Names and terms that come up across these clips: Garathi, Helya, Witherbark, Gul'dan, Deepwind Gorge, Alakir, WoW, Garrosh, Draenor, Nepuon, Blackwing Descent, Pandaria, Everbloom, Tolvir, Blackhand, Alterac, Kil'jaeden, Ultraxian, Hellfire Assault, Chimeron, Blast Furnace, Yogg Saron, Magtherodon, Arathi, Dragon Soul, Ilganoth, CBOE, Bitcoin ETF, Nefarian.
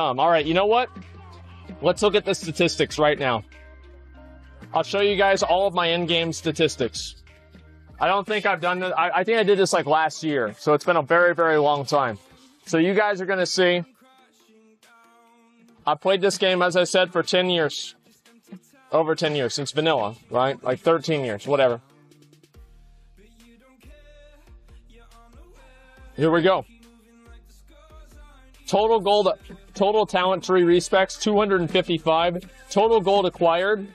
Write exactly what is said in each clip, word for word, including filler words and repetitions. Um, all right, you know what? Let's look at the statistics right now. I'll show you guys all of my in-game statistics. I don't think I've done this. I, I think I did this like last year, so it's been a very, very long time. So you guys are going to see. I played this game, as I said, for ten years. Over ten years, since vanilla, right? Like thirteen years, whatever. Here we go. Total gold, total talent tree respecs, two hundred fifty-five. Total gold acquired,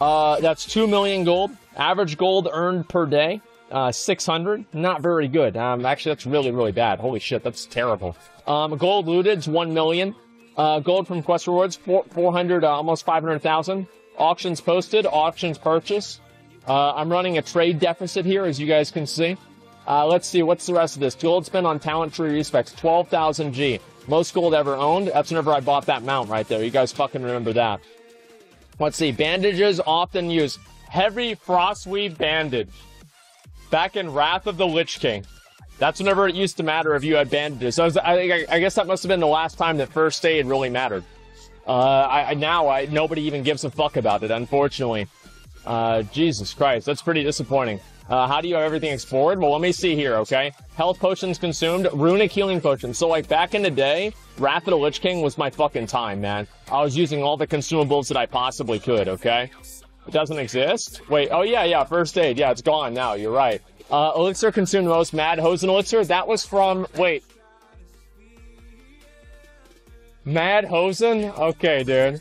uh, that's two million gold. Average gold earned per day, uh, six hundred. Not very good. Um, actually, that's really, really bad. Holy shit, that's terrible. Um, gold looted is one million. Uh, gold from quest rewards, four hundred, uh, almost five hundred thousand. Auctions posted, auctions purchased. Uh, I'm running a trade deficit here, as you guys can see. Uh, let's see, what's the rest of this? Gold spent on talent tree respecs, twelve thousand G. Most gold ever owned. That's whenever I bought that mount right there. You guys fucking remember that. Let's see, bandages often used. Heavy Frostweave bandage. Back in Wrath of the Lich King. That's whenever it used to matter if you had bandages. I, was, I, I guess that must have been the last time that first aid really mattered. Uh, I, I, now, I, nobody even gives a fuck about it, unfortunately. Uh, Jesus Christ, that's pretty disappointing. Uh, how do you have everything explored? Well, let me see here, okay? Health potions consumed, runic healing potions. So, like, back in the day, Wrath of the Lich King was my fucking time, man. I was using all the consumables that I possibly could, okay? It doesn't exist? Wait, oh yeah, yeah, first aid. Yeah, it's gone now, you're right. Uh, elixir consumed most, Mad Hosen elixir, that was from, wait. Mad Hosen? Okay, dude.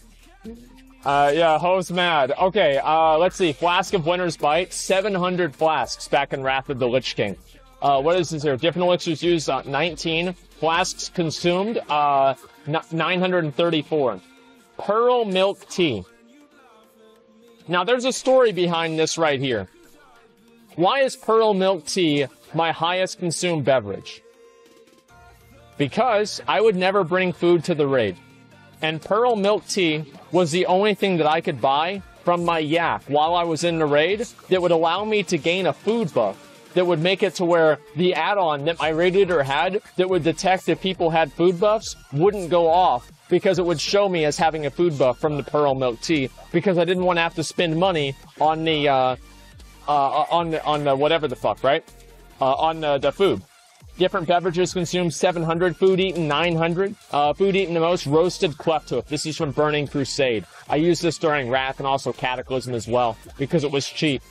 Uh, yeah, Hose Mad. Okay, uh, let's see, Flask of Winter's Bite, seven hundred flasks back in Wrath of the Lich King. Uh, what is this here? Different elixirs used, uh, nineteen. Flasks consumed, uh, nine hundred thirty-four. Pearl Milk Tea. Now, there's a story behind this right here. Why is Pearl Milk Tea my highest consumed beverage? Because I would never bring food to the raid. And Pearl Milk Tea was the only thing that I could buy from my yak while I was in the raid that would allow me to gain a food buff that would make it to where the add-on that my raid leader had that would detect if people had food buffs wouldn't go off because it would show me as having a food buff from the Pearl Milk Tea because I didn't want to have to spend money on the... Uh, Uh, on the, on the whatever the fuck, right? Uh, on the, the food. Different beverages consumed, seven hundred. Food eaten, nine hundred. Uh, food eaten the most, roasted cleft hoof. This is from Burning Crusade. I used this during Wrath and also Cataclysm as well, because it was cheap.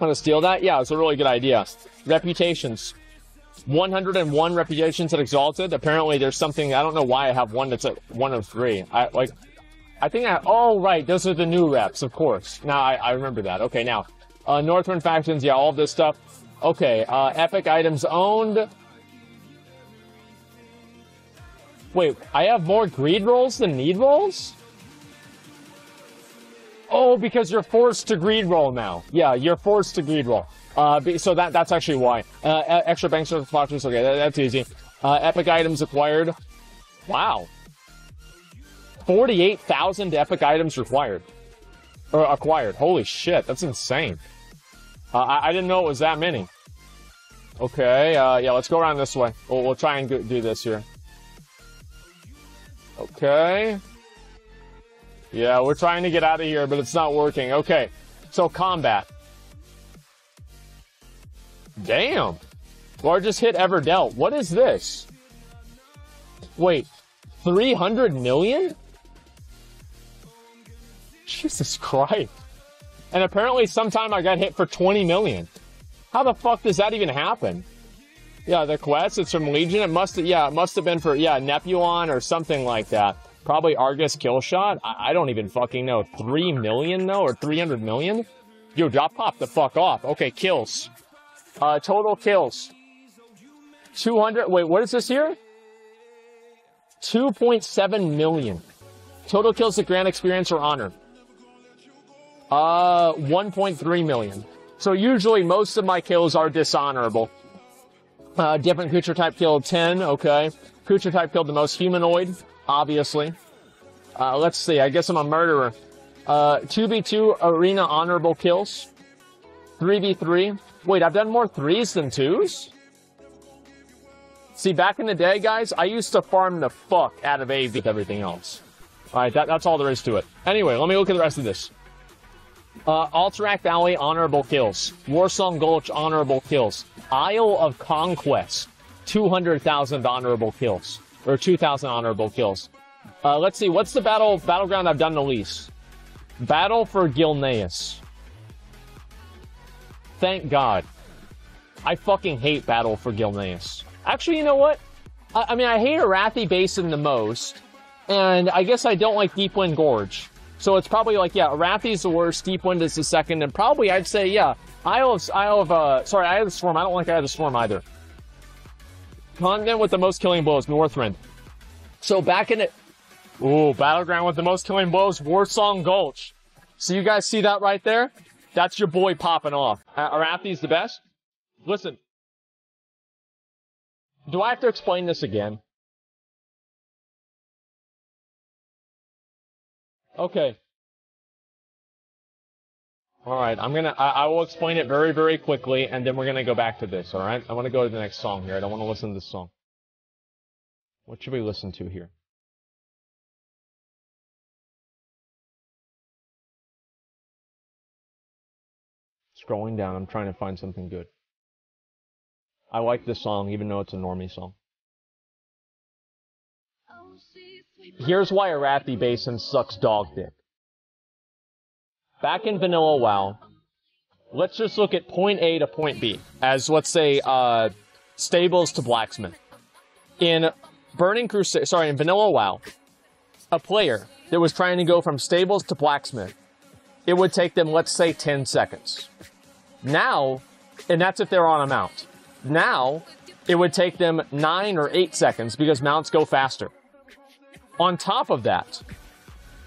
Want to steal that? Yeah, it's a really good idea. Reputations. one hundred and one reputations at Exalted. Apparently there's something, I don't know why I have one that's at one oh three. I, like, I think I, oh right, those are the new reps, of course. Now, I, I remember that. Okay, now. Uh, Northwind factions, yeah, all of this stuff. Okay, uh, epic items owned. Wait, I have more greed rolls than need rolls? Oh, because you're forced to greed roll now. Yeah, you're forced to greed roll. Uh, so that that's actually why. Uh, extra bank service boxes, okay, that, that's easy. Uh, epic items acquired. Wow. forty-eight thousand epic items required. Or acquired. Holy shit, that's insane. Uh, I, I didn't know it was that many. Okay, uh, yeah, let's go around this way. We'll, we'll try and do, do this here. Okay. Yeah, we're trying to get out of here, but it's not working. Okay, so combat. Damn. Largest hit ever dealt. What is this? Wait, three hundred million? Jesus Christ. And apparently sometime I got hit for twenty million. How the fuck does that even happen? Yeah, the quest, it's from Legion. It must have, yeah, it must have been for, yeah, Nepuon or something like that. Probably Argus Killshot. I, I don't even fucking know. three million though, or three hundred million? Yo, drop pop the fuck off. Okay, kills. Uh, total kills. two hundred, wait, what is this here? two point seven million. Total kills to Grand Experience or Honor. Uh, one point three million. So usually most of my kills are dishonorable. Uh, different creature type killed, ten, okay. Creature type killed the most, humanoid, obviously. Uh, let's see, I guess I'm a murderer. Uh, two v two arena honorable kills. three v three. Wait, I've done more threes than twos? See, back in the day, guys, I used to farm the fuck out of Aves with everything else. Alright, that, that's all there is to it. Anyway, let me look at the rest of this. Uh, Alterac Valley, honorable kills. Warsong Gulch, honorable kills. Isle of Conquest, two hundred thousand honorable kills. Or two thousand honorable kills. Uh, let's see, what's the battle battleground I've done the least? Battle for Gilneas. Thank God. I fucking hate Battle for Gilneas. Actually, you know what? I, I mean, I hate Arathi Basin the most, and I guess I don't like Deepwind Gorge. So it's probably like, yeah, Arathi's the worst, Deepwind is the second, and probably I'd say, yeah, Isle of, Isle of uh, sorry, Isle of Storm. I don't like Isle of Storm either. Continent with the most killing blows, Northrend. So back in it, ooh, Battleground with the most killing blows, Warsong Gulch. So you guys see that right there? That's your boy popping off. Uh, Arathi's the best. Listen. Do I have to explain this again? Okay. Alright, I'm gonna, I, I will explain it very, very quickly, and then we're gonna go back to this, alright? I wanna go to the next song here. I don't wanna listen to this song. What should we listen to here? Scrolling down, I'm trying to find something good. I like this song, even though it's a normie song. Here's why Arathi Basin sucks dog dick. Back in Vanilla WoW, let's just look at point A to point B, as, let's say, uh, stables to blacksmith. In Burning Crusade, sorry, in Vanilla WoW, a player that was trying to go from stables to blacksmith, it would take them, let's say, ten seconds. Now, and that's if they're on a mount. Now, it would take them nine or eight seconds because mounts go faster. On top of that,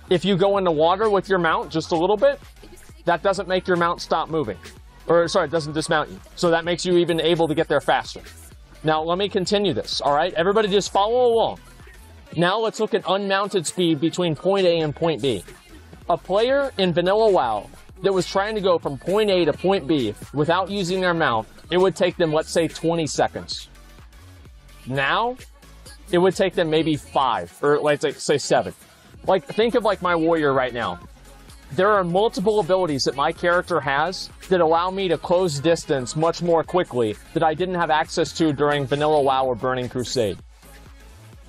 if you go into water with your mount just a little bit, that doesn't make your mount stop moving. Or, sorry, it doesn't dismount you. So that makes you even able to get there faster. Now, let me continue this, all right? Everybody just follow along. Now, let's look at unmounted speed between point A and point B. A player in Vanilla WoW that was trying to go from point A to point B without using their mount, it would take them, let's say, twenty seconds. Now, it would take them maybe five, or let's say seven. Like, think of like my warrior right now. There are multiple abilities that my character has that allow me to close distance much more quickly that I didn't have access to during Vanilla WoW or Burning Crusade.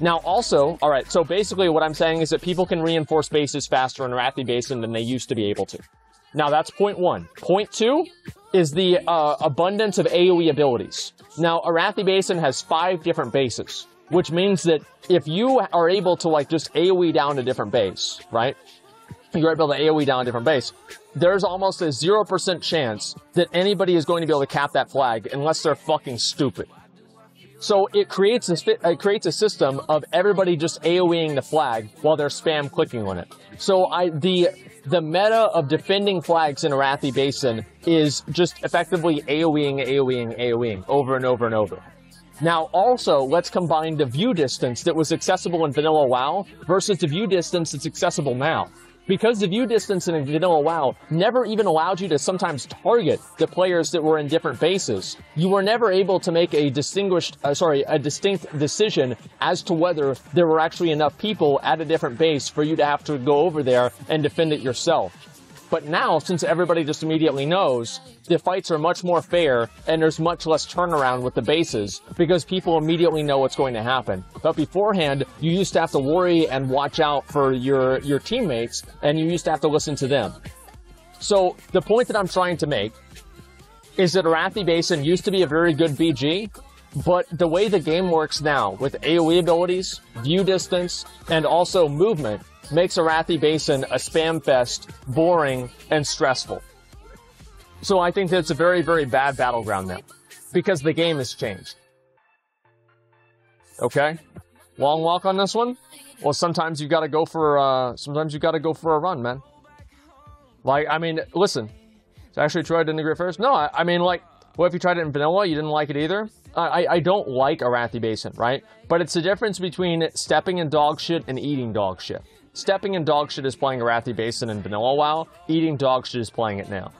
Now also, alright, so basically what I'm saying is that people can reinforce bases faster in Arathi Basin than they used to be able to. Now that's point one. Point two is the uh, abundance of AoE abilities. Now Arathi Basin has five different bases, which means that if you are able to like just AoE down a different base, right? You're able to AoE down a different base. There's almost a zero percent chance that anybody is going to be able to cap that flag unless they're fucking stupid. So it creates a, it creates a system of everybody just AoEing the flag while they're spam clicking on it. So I, the, the meta of defending flags in Arathi Basin is just effectively AoEing, AoEing, AoEing over and over and over. Now also, let's combine the view distance that was accessible in Vanilla WoW versus the view distance that's accessible now. Because the view distance in Vanilla WoW never even allowed you to sometimes target the players that were in different bases, you were never able to make a distinguished, uh, sorry, a distinct decision as to whether there were actually enough people at a different base for you to have to go over there and defend it yourself. But now, since everybody just immediately knows, the fights are much more fair and there's much less turnaround with the bases because people immediately know what's going to happen. But beforehand, you used to have to worry and watch out for your, your teammates and you used to have to listen to them. So the point that I'm trying to make is that Arathi Basin used to be a very good B G, but the way the game works now with AoE abilities, view distance, and also movement, makes Arathi Basin a spam fest, boring, and stressful. So I think that it's a very, very bad battleground now, because the game has changed. Okay, long walk on this one. Well, sometimes you've got to go for, uh, sometimes you've got to go for a run, man. Like, I mean, listen, so actually Troy didn't agree at first. No, I, I mean, like, well, if you tried it in Vanilla, you didn't like it either. I, I don't like Arathi Basin, right? But it's the difference between stepping in dog shit and eating dog shit. Stepping in dog shit is playing Arathi Basin in Vanilla WoW. Eating dog shit is playing it now.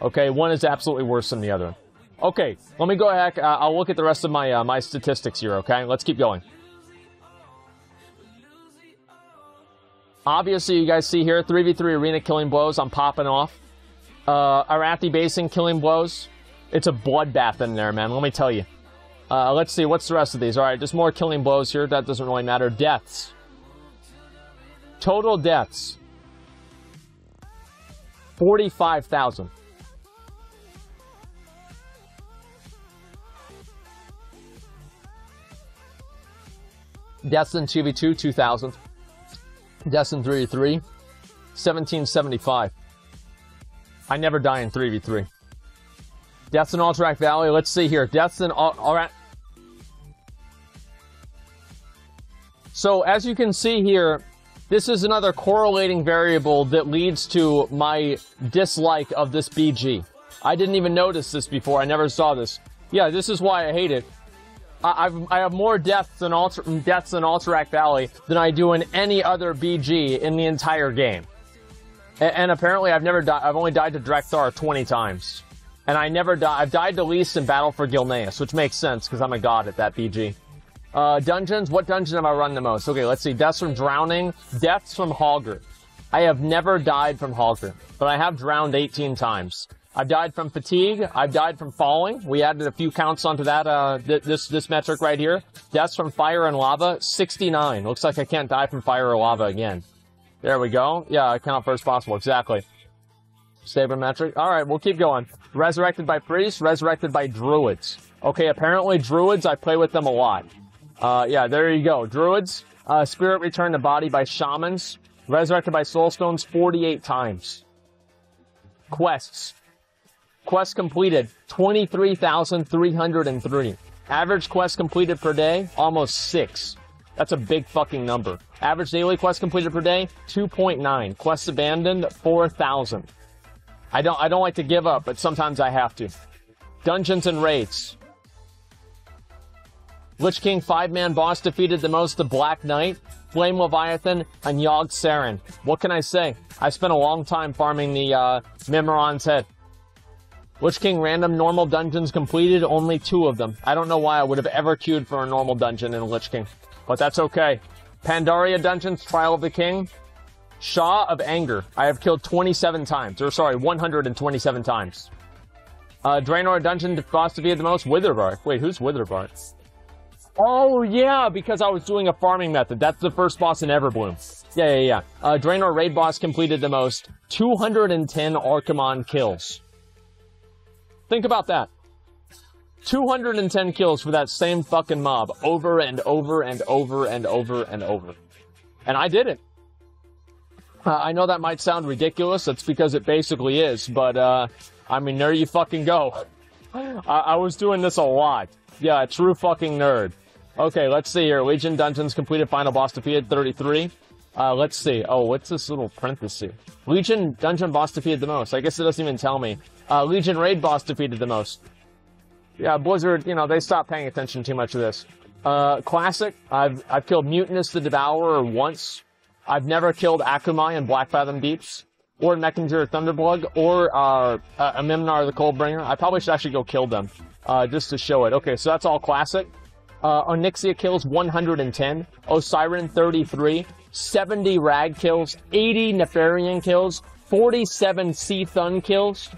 Okay, one is absolutely worse than the other. Okay, let me go back. Uh, I'll look at the rest of my, uh, my statistics here, okay? Let's keep going. Obviously, you guys see here, three v three arena killing blows. I'm popping off. Uh, Arathi Basin killing blows. It's a bloodbath in there, man. Let me tell you. Uh, let's see. What's the rest of these? All right, just more killing blows here. That doesn't really matter. Deaths. Total deaths. forty-five thousand. Deaths in two v two, two thousand. Deaths in three v three, seventeen seventy-five. I never die in three v three. Deaths in Alterac Valley. Let's see here. Deaths in Al Alterac. So as you can see here, this is another correlating variable that leads to my dislike of this B G. I didn't even notice this before. I never saw this. Yeah, this is why I hate it. I, I've, I have more deaths in, deaths in Alterac Valley than I do in any other B G in the entire game. A and apparently I've never died. I've only died to Drekthar twenty times. And I never die. I've died the least in Battle for Gilneas, which makes sense because I'm a god at that B G. Uh, dungeons? What dungeon have I run the most? Okay, let's see. Deaths from drowning. Deaths from Hogger. I have never died from Hogger, but I have drowned eighteen times. I've died from fatigue. I've died from falling. We added a few counts onto that, uh, th this, this metric right here. Deaths from fire and lava, sixty-nine. Looks like I can't die from fire or lava again. There we go. Yeah, count first possible. Exactly. Saber metric. All right, we'll keep going. Resurrected by priests, resurrected by druids. Okay, apparently druids, I play with them a lot. Uh, yeah, there you go. Druids, uh, spirit returned to body by shamans, resurrected by soulstones forty-eight times. Quests. Quests completed, twenty-three thousand three hundred three. Average quests completed per day, almost six. That's a big fucking number. Average daily quests completed per day, two point nine. Quests abandoned, four thousand. I don't, I don't like to give up, but sometimes I have to. Dungeons and raids. Lich King five-man boss defeated the most the Black Knight, Flame Leviathan, and Yogg Saren. What can I say? I spent a long time farming the uh, Memoran's Head. Lich King random normal dungeons completed, only two of them. I don't know why I would have ever queued for a normal dungeon in Lich King, but that's okay. Pandaria Dungeons, Trial of the King. Shaw of Anger. I have killed twenty-seven times. Or sorry, one hundred twenty-seven times. Uh, Draenor Dungeon cost to be the most. Witherbark. Wait, who's Witherbark? Oh, yeah, because I was doing a farming method. That's the first boss in Everbloom. Yeah, yeah, yeah. Uh, Draenor Raid Boss completed the most. two hundred ten Archimon kills. Think about that. two hundred ten kills for that same fucking mob. Over and over and over and over and over. And I did it. Uh, I know that might sound ridiculous. That's because it basically is. But, uh, I mean, there you fucking go. I, I was doing this a lot. Yeah, a true fucking nerd. Okay, let's see here. Legion Dungeons completed, final boss defeated, thirty-three. Uh, let's see. Oh, what's this little parenthesis? Legion Dungeon boss defeated the most. I guess it doesn't even tell me. Uh, Legion Raid boss defeated the most. Yeah, Blizzard, you know, they stopped paying attention too much to this. Uh, classic. I've, I've killed Mutinous the Devourer once. I've never killed Akumai in Black Fathom Deeps, or Mechinger Thunderblug, or uh, uh, Amemnar the Coldbringer. I probably should actually go kill them, uh, just to show it. Okay, so that's all classic. Uh, Onyxia kills one hundred ten, Osiren thirty-three, seventy Rag kills, eighty Nefarian kills, forty-seven Sea Thun kills.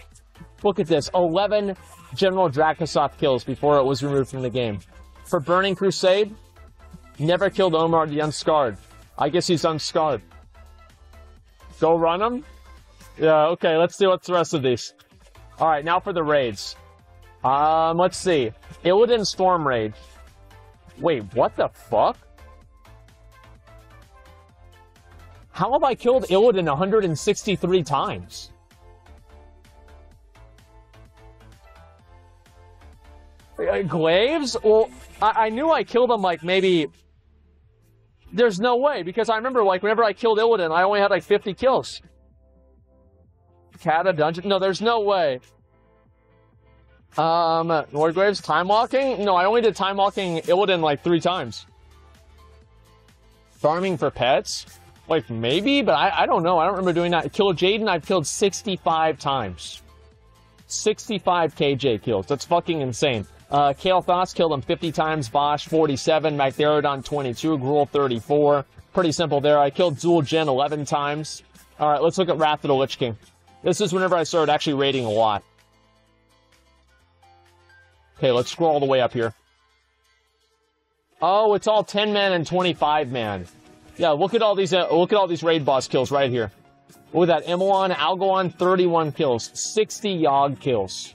Look at this, eleven General Dracosov kills before it was removed from the game. For Burning Crusade, never killed Omar the Unscarred. I guess he's unscarred. Go run him? Yeah, okay, let's see what's the rest of these. Alright, now for the raids. Um, let's see. Illidan Storm Raid. Wait, what the fuck? How have I killed Illidan one hundred sixty-three times? Uh, Glaives? Well, I, I knew I killed him like maybe... There's no way, because I remember, like, whenever I killed Illidan, I only had, like, fifty kills. Cata Dungeon? No, there's no way. Um, Nordgraves, Time Walking? No, I only did Time Walking Illidan, like, three times. Farming for pets? Like, maybe, but I, I don't know. I don't remember doing that. Kill Jaden, I've killed sixty-five times. sixty-five K J kills. That's fucking insane. Uh, Kael Thos killed him fifty times, Bosch forty-seven, Magtherodon twenty-two, Gruul thirty-four. Pretty simple there. I killed Zuul Jin eleven times. Alright, let's look at Wrath of the Lich King. This is whenever I started actually raiding a lot. Okay, let's scroll all the way up here. Oh, it's all ten man and twenty-five man. Yeah, look at all these uh, look at all these raid boss kills right here. Look at that, Immolon, Algolon, thirty-one kills, sixty Yogg kills,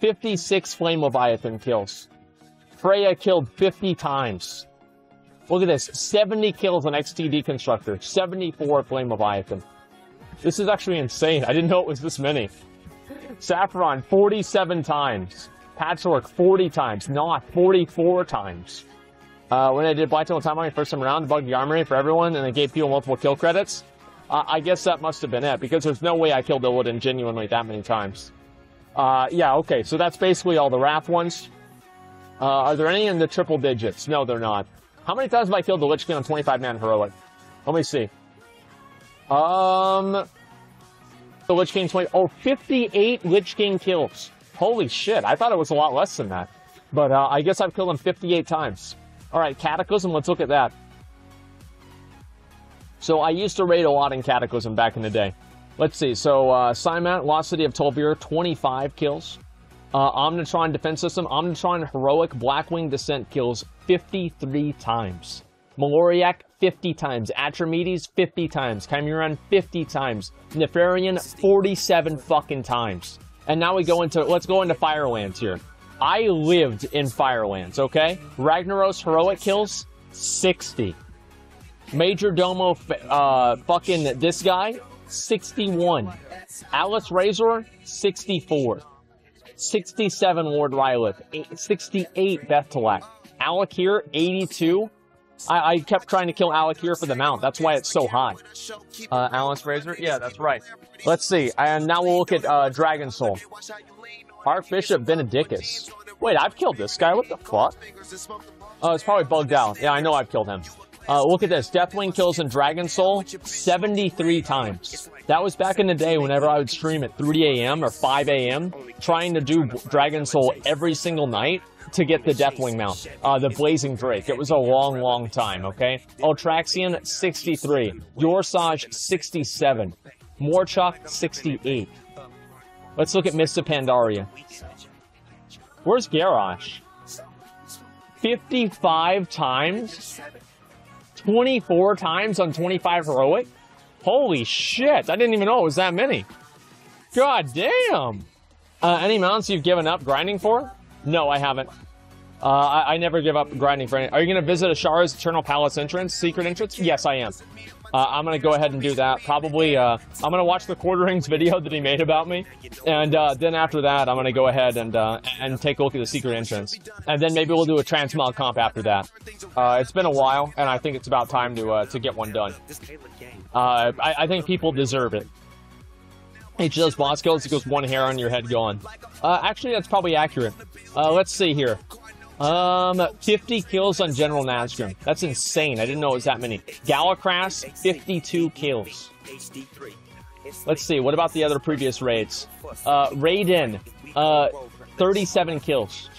fifty-six Flame Leviathan kills. Freya killed fifty times. Look at this, seventy kills on X T D Constructor, seventy-four Flame Leviathan. This is actually insane. I didn't know it was this many. Saffron, forty-seven times. Patchwork, forty times. Naught, forty-four times. Uh, when I did Blacktail Time on my first time around, bugged the armory for everyone, and I gave people multiple kill credits. Uh, I guess that must have been it, because there's no way I killed Illidan genuinely that many times. Uh, yeah, okay, so that's basically all the Wrath ones. Uh, are there any in the triple digits? No, they're not. How many times have I killed the Lich King on twenty-five man Heroic? Let me see. Um... The Lich King twenty... Oh, fifty-eight Lich King kills. Holy shit, I thought it was a lot less than that. But uh, I guess I've killed him fifty-eight times. Alright, Cataclysm, let's look at that. So I used to raid a lot in Cataclysm back in the day. Let's see, so uh, Symaunt, Lost City of Tolvir, twenty-five kills. Uh, Omnitron Defense System, Omnitron Heroic, Blackwing Descent kills fifty-three times. Maloriac, fifty times. Atromedes, fifty times. Chimeron, fifty times. Nefarian, forty-seven fucking times. And now we go into, let's go into Firelands here. I lived in Firelands, okay? Ragnaros Heroic kills, sixty. Major Domo, uh, fucking this guy, sixty-one. Alice Razor, sixty-four. sixty-seven Lord Rylith, sixty-eight Bettelak. Alakir, eighty-two. I, I kept trying to kill Alakir for the mount, that's why it's so high. Uh, Alice Razor, yeah, that's right. Let's see, and now we'll look at uh, Dragon Soul. Archbishop Benedictus. Wait, I've killed this guy, what the fuck? Oh, it's probably bugged out. Yeah, I know I've killed him. Uh, look at this, Deathwing kills in Dragon Soul seventy-three times. That was back in the day whenever I would stream at three A M or five A M, trying to do Dragon Soul every single night to get the Deathwing mount, uh, the Blazing Drake. It was a long, long time, okay? Ultraxian, sixty-three. Yorsage, sixty-seven. Morchok, sixty-eight. Let's look at Mists of Pandaria. Where's Garrosh? fifty-five times? twenty-four times on twenty-five Heroic? Holy shit, I didn't even know it was that many. God damn! Uh, any mounts you've given up grinding for? No, I haven't. Uh, I, I never give up grinding for any. Are you going to visit Ashara's Eternal Palace entrance, secret entrance? Yes, I am. Uh, I'm going to go ahead and do that. Probably, uh, I'm going to watch the Quarterings video that he made about me. And uh, then after that, I'm going to go ahead and uh, and take a look at the secret entrance. And then maybe we'll do a transmog comp after that. Uh, it's been a while, and I think it's about time to uh, to get one done. Uh, I, I think people deserve it. Each of those boss kills equals one hair on your head gone. Uh, actually, that's probably accurate. Uh, let's see here. Um, fifty kills on General Nazgrim. That's insane. I didn't know it was that many. Galakras, fifty-two kills. Let's see, what about the other previous raids? Uh, Raiden, uh, thirty-seven kills.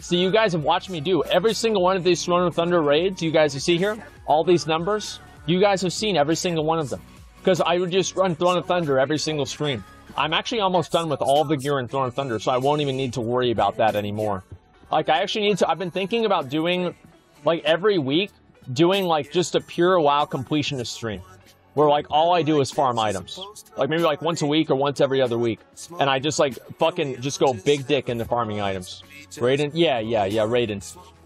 So you guys have watched me do every single one of these Throne of Thunder raids. You guys see here, all these numbers. You guys have seen every single one of them. Because I would just run Throne of Thunder every single stream. I'm actually almost done with all the gear in Throne of Thunder, so I won't even need to worry about that anymore. Like, I actually need to, I've been thinking about doing, like, every week, doing, like, just a pure WoW completionist stream. Where, like, all I do is farm items. Like, maybe, like, once a week or once every other week. And I just, like, fucking just go big dick into farming items. Raiden? Yeah, yeah, yeah, Raiden.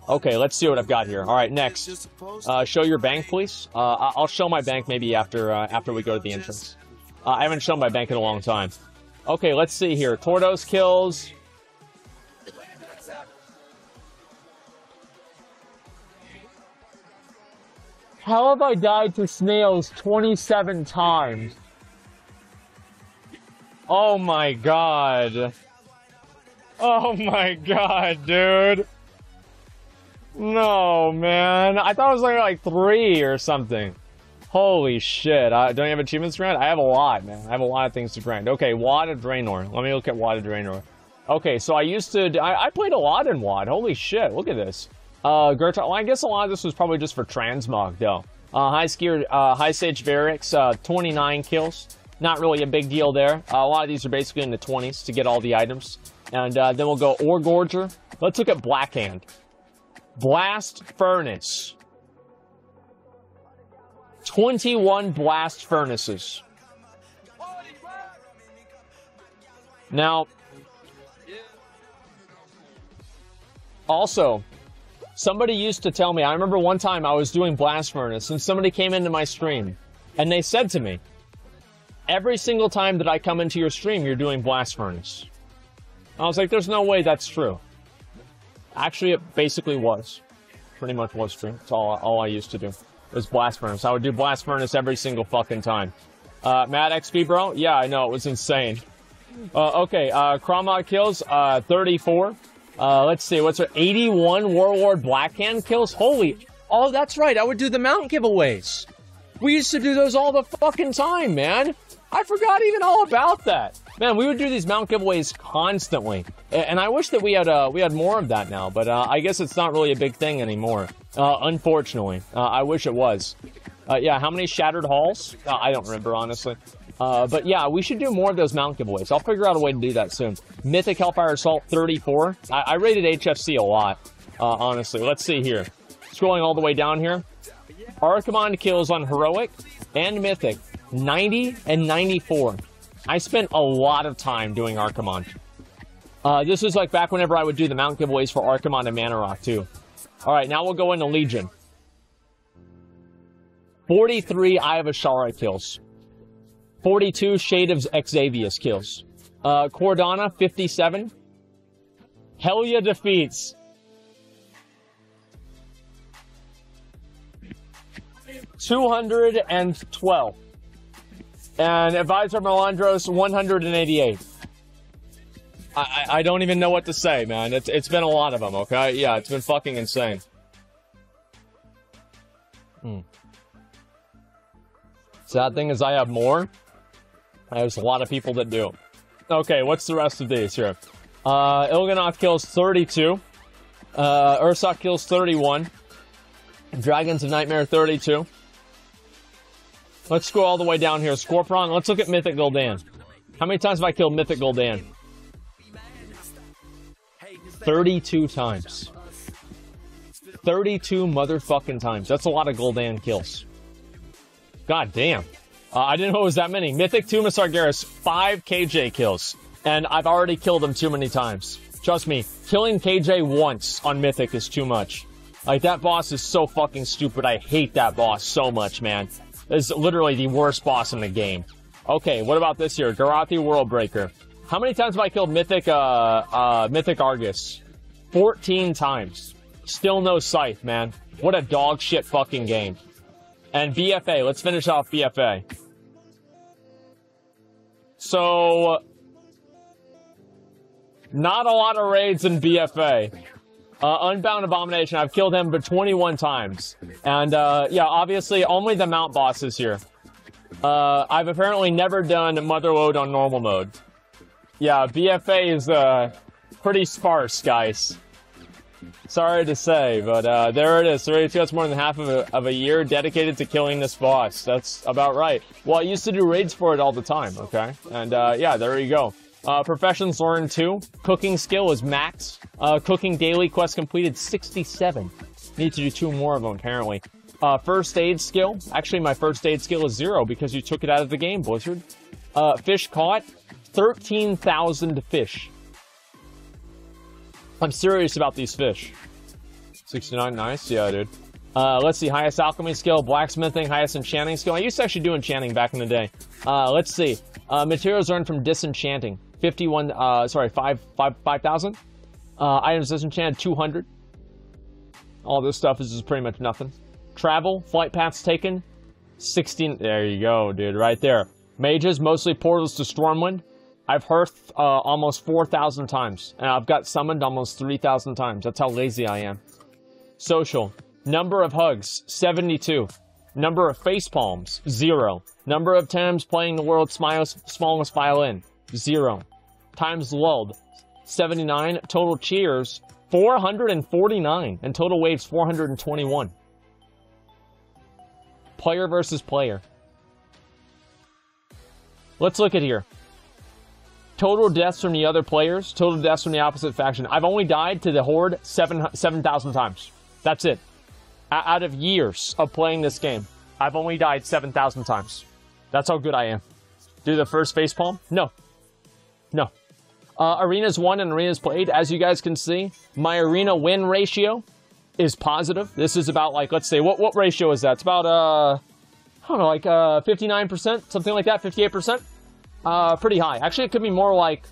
Okay, let's see what I've got here. All right, next. Uh, show your bank, please. Uh, I'll show my bank maybe after, uh, after we go to the entrance. Uh, I haven't shown my bank in a long time. Okay, let's see here. Tordos kills... How have I died to snails twenty-seven times? Oh my god. Oh my god, dude. No, man. I thought it was like, like three or something. Holy shit. I don't you have achievements to grind? I have a lot, man. I have a lot of things to grind. Okay, W O D of Draenor. Let me look at W O D of Draenor. Okay, so I used to... I, I played a lot in W O D. Holy shit, look at this. Uh, Gertrude... Well, I guess a lot of this was probably just for transmog, though. Uh, high skier, uh, High Sage Varix, uh, twenty-nine kills. Not really a big deal there. Uh, a lot of these are basically in the twenties to get all the items. And uh, then we'll go Orgorger. Let's look at Blackhand. Blast Furnace. twenty-one Blast Furnaces. Now... Also, somebody used to tell me, I remember one time I was doing Blast Furnace and somebody came into my stream and they said to me, every single time that I come into your stream, you're doing Blast Furnace. I was like, there's no way that's true. Actually, it basically was. Pretty much was true. That's all, all I used to do was Blast Furnace. I would do Blast Furnace every single fucking time. Uh, Mad X P, bro? Yeah, I know. It was insane. Uh, okay, uh, Cromod kills, uh, thirty-four. Uh, let's see, what's her, eighty-one Warlord Blackhand kills? Holy, oh, that's right, I would do the mount giveaways. We used to do those all the fucking time, man. I forgot even all about that. Man, we would do these mount giveaways constantly. And I wish that we had, uh, we had more of that now, but, uh, I guess it's not really a big thing anymore. Uh, unfortunately. Uh, I wish it was. Uh, yeah, how many Shattered Halls? Uh, I don't remember, honestly. Uh, but yeah, we should do more of those mount giveaways. I'll figure out a way to do that soon. Mythic Hellfire Assault, thirty-four. I, I rated H F C a lot, uh, honestly. Let's see here. Scrolling all the way down here. Archimond kills on Heroic and Mythic, ninety and ninety-four. I spent a lot of time doing Archimond. Uh, this is like back whenever I would do the mount giveaways for Archimond and Manorock too. Alright, now we'll go into Legion. forty-three Eye of Ashara kills. forty-two Shade of Exavius kills. Uh, Cordana, fifty-seven. Helya defeats. two hundred twelve. And Advisor Melandros, one hundred eighty-eight. I, I, I don't even know what to say, man. It's, it's been a lot of them, okay? Yeah, it's been fucking insane. Hmm. Sad thing is I have more. There's a lot of people that do. Okay, what's the rest of these here? Uh, Ilganoth kills thirty-two. Uh, Ursoc kills thirty-one. Dragons of Nightmare, thirty-two. Let's scroll all the way down here. Scorpion, let's look at Mythic Gul'dan. How many times have I killed Mythic Gul'dan? thirty-two times. thirty-two motherfucking times. That's a lot of Gul'dan kills. God damn. Uh, I didn't know it was that many. Mythic Tumas Argaris, five K J kills. And I've already killed him too many times. Trust me, killing K J once on Mythic is too much. Like, that boss is so fucking stupid. I hate that boss so much, man. It's literally the worst boss in the game. Okay, what about this here? Garathi Worldbreaker. How many times have I killed Mythic, uh, uh, Mythic Argus? fourteen times. Still no Scythe, man. What a dog shit fucking game. And B F A, let's finish off B F A. So, not a lot of raids in B F A. Uh, Unbound Abomination, I've killed him but twenty-one times. And, uh, yeah, obviously only the mount bosses here. Uh, I've apparently never done Motherlode on normal mode. Yeah, B F A is, uh, pretty sparse, guys. Sorry to say, but uh, there it is. thirty-two, that's more than half of a, of a year dedicated to killing this boss. That's about right. Well, I used to do raids for it all the time, okay? And uh, yeah, there you go. Uh, professions learned two. Cooking skill is max. Uh, cooking daily quest completed sixty-seven. Need to do two more of them, apparently. Uh, first aid skill. Actually, my first aid skill is zero because you took it out of the game, Blizzard. Uh, fish caught. thirteen thousand fish. I'm serious about these fish. sixty-nine, nice. Yeah, dude. Uh, let's see. Highest alchemy skill, blacksmithing, highest enchanting skill. I used to actually do enchanting back in the day. Uh, let's see. Uh, materials earned from disenchanting. fifty-one, uh, sorry, five thousand. Uh, items disenchanted, two hundred. All this stuff is just pretty much nothing. Travel, flight paths taken, sixteen. There you go, dude, right there. Mages, mostly portals to Stormwind. I've hearthed uh, almost four thousand times, and I've got summoned almost three thousand times. That's how lazy I am. Social. Number of hugs, seventy-two. Number of face palms, zero. Number of times playing the world's smallest violin, zero. Times lulled, seventy-nine. Total cheers, four hundred forty-nine. And total waves, four hundred twenty-one. Player versus player. Let's look at here. Total deaths from the other players, total deaths from the opposite faction. I've only died to the Horde seven thousand times. That's it. Out of years of playing this game, I've only died seven thousand times. That's how good I am. Do the first facepalm? No. No. Uh, arenas won and arenas played. As you guys can see, my arena win ratio is positive. This is about, like, let's say, what, what ratio is that? It's about, uh, I don't know, like uh, fifty-nine percent, something like that, fifty-eight percent. Uh, pretty high. Actually, it could be more like,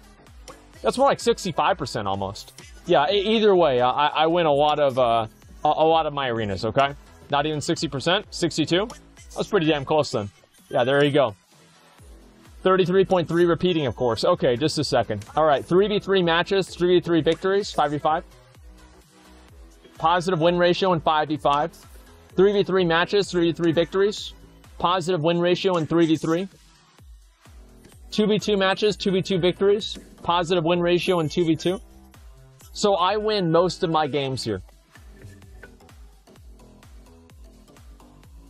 that's more like sixty-five percent almost. Yeah, either way, I, I win a lot of, uh, a, a lot of my arenas, okay? Not even sixty percent, sixty-two. That's pretty damn close then. Yeah, there you go. thirty-three point three repeating, of course. Okay, just a second. All right, three v three matches, three v three victories, five v five. Positive win ratio in five v five. three v three matches, three v three victories. Positive win ratio in three v three. two v two matches, two v two victories, positive win ratio in two v two. So I win most of my games here.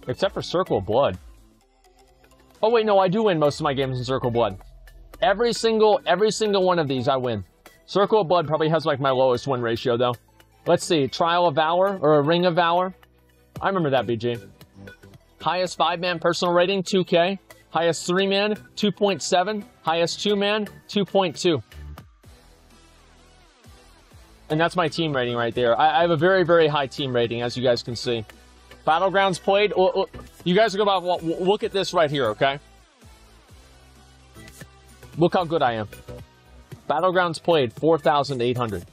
Except for Circle of Blood. Oh wait, no, I do win most of my games in Circle of Blood. Every single, every single one of these I win. Circle of Blood probably has like my lowest win ratio though. Let's see, Trial of Valor or a Ring of Valor. I remember that, B G. Highest five-man personal rating, two K. Highest three man, two point seven. Highest two man, two point two. And that's my team rating right there. I, I have a very, very high team rating, as you guys can see. Battlegrounds played. You guys are going to look at this right here, okay? Look how good I am. Battlegrounds played, four thousand eight hundred.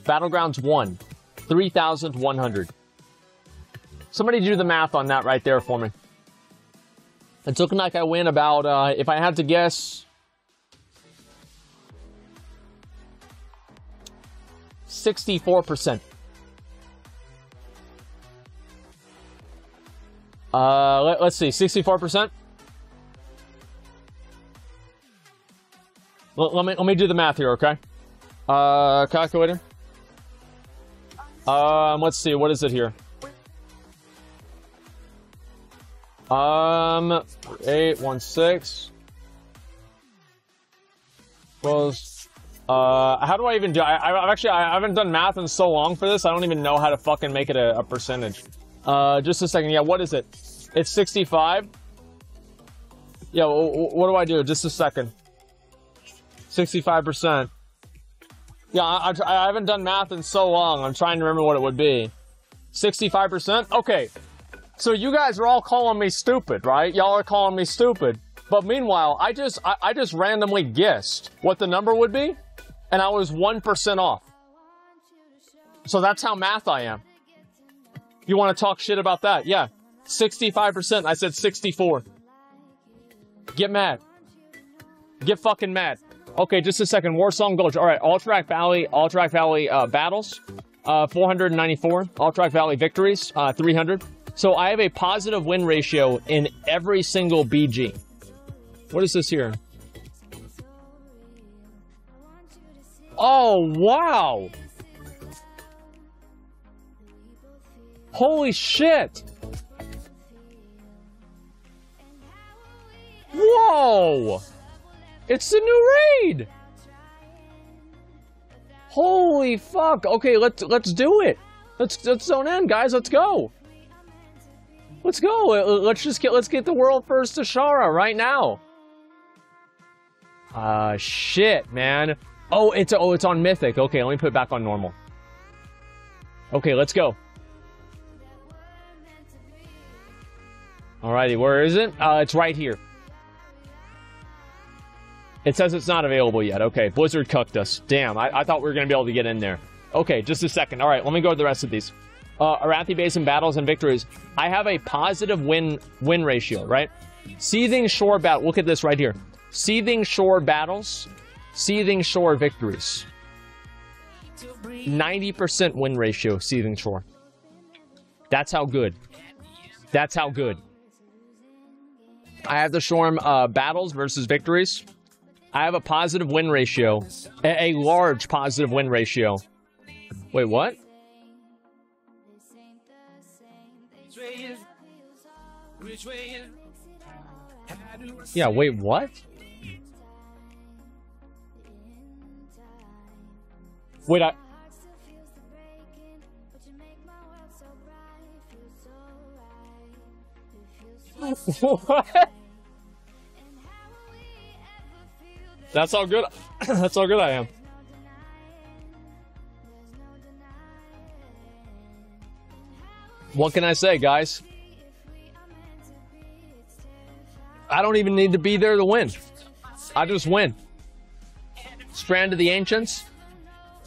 Battlegrounds won, three thousand one hundred. Somebody do the math on that right there for me. It's looking like I win about, uh, if I had to guess, sixty-four percent. Uh, let, let's see, sixty-four percent? Let, let me, let me do the math here, okay? Uh, calculator? Um, let's see, what is it here? Um, eight one six. Close. Uh, how do I even do? I, I've actually I haven't done math in so long for this. I don't even know how to fucking make it a, a percentage. Uh, just a second. Yeah, what is it? It's sixty-five. Yeah, w what do I do? Just a second. sixty-five percent. Yeah, I, I, I haven't done math in so long. I'm trying to remember what it would be. sixty-five percent. Okay. So you guys are all calling me stupid, right? Y'all are calling me stupid. But meanwhile, I just I, I just randomly guessed what the number would be, and I was one percent off. So that's how math I am. You want to talk shit about that? Yeah. sixty-five percent. I said sixty-four. Get mad. Get fucking mad. Okay, just a second. Warsong Gulch. All right, Alterac Valley, Alterac Valley uh, battles, uh, four hundred ninety-four. Alterac Valley victories, uh, three hundred. So I have a positive win ratio in every single B G. What is this here? Oh, wow. Holy shit. Whoa. It's the new raid. Holy fuck. Okay, let's let's do it. Let's let's zone in, guys. Let's go. Let's go. Let's just get let's get the world first to Shara right now. Uh shit, man. Oh, it's oh it's on Mythic. Okay, let me put it back on normal. Okay, let's go. Alrighty, where is it? Uh it's right here. It says it's not available yet. Okay, Blizzard cucked us. Damn, I, I thought we were gonna be able to get in there. Okay, just a second. Alright, let me go to the rest of these. Uh, Arathi Basin battles and victories. I have a positive win win ratio, right? Seething Shore battle. Look at this right here. Seething Shore battles, Seething Shore victories. ninety percent win ratio, Seething Shore. That's how good. That's how good. I have the Swarm uh, battles versus victories. I have a positive win ratio. A, a large positive win ratio. Wait, what? Yeah, wait, what? Wait, I... What? That's how good. That's how good I am. What can I say, guys? I don't even need to be there to win. I just win. Strand of the Ancients,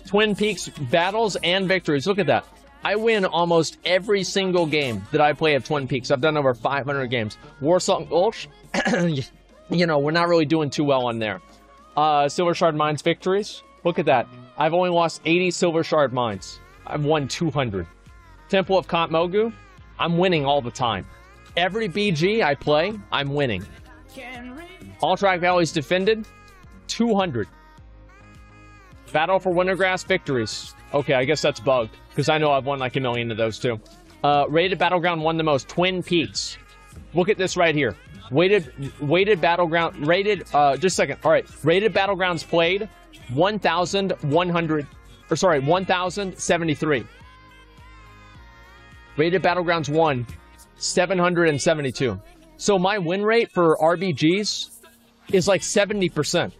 Twin Peaks battles and victories. Look at that. I win almost every single game that I play at Twin Peaks. I've done over five hundred games. Warsaw Gulch, you know, we're not really doing too well on there. Uh, Silver Shard Mines victories. Look at that. I've only lost eighty Silver Shard Mines. I've won two hundred. Temple of Khantmogu, I'm winning all the time. Every B G I play, I'm winning. Alterac Valley's defended, two hundred. Battle for Wintergrass victories. Okay, I guess that's bugged, because I know I've won like a million of those too. Uh, rated Battleground won the most. Twin Peaks. Look at this right here. Weighted, weighted Battleground, rated, uh, just a second. All right, rated Battlegrounds played, one thousand one hundred, or sorry, one thousand seventy-three. Rated Battlegrounds won, seven hundred seventy-two. So my win rate for R B Gs is like seventy percent.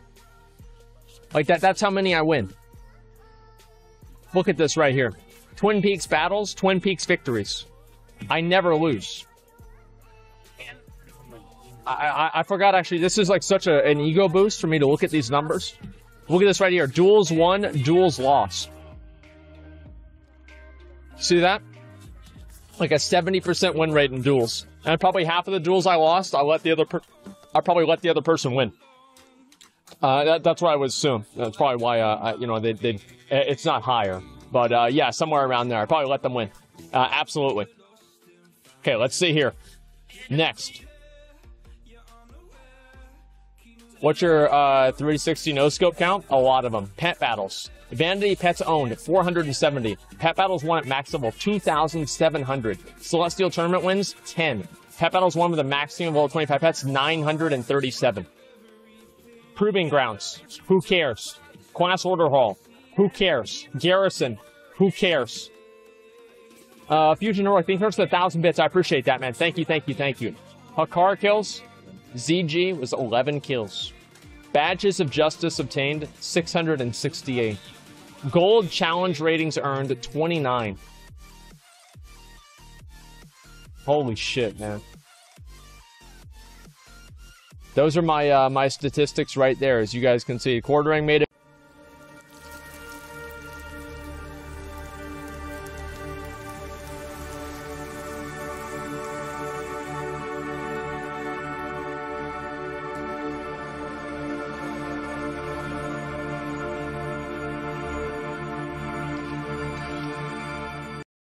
Like that, that's how many I win. Look at this right here. Twin Peaks battles, Twin Peaks victories. I never lose. I, I, I forgot actually, this is like such a, an ego boost for me to look at these numbers. Look at this right here. Duels won, duels lost. See that? Like a seventy percent win rate in duels. And probably half of the duels I lost, I let the other per I probably let the other person win. Uh, that, that's what I would assume. That's probably why, uh, I, you know, they, they, it's not higher. But, uh, yeah, somewhere around there. I probably let them win. Uh, absolutely. Okay, let's see here. Next. What's your uh, three sixty no-scope count? A lot of them. Pet battles. Vanity Pets owned, four hundred seventy. Pet battles won at max level, two thousand seven hundred. Celestial Tournament wins, ten. Pet battles won with a max team of level twenty-five pets, nine hundred thirty-seven. Proving Grounds, who cares? Class Order Hall, who cares? Garrison, who cares? Uh, Fusion Heroic, thanks for the thousand bits. I appreciate that, man. Thank you, thank you, thank you. Hakkar kills, Z G was eleven kills. Badges of Justice obtained, six hundred sixty-eight. Gold challenge ratings earned, twenty-nine. Holy shit, man. Those are my uh, my statistics right there, as you guys can see. Quartering made it.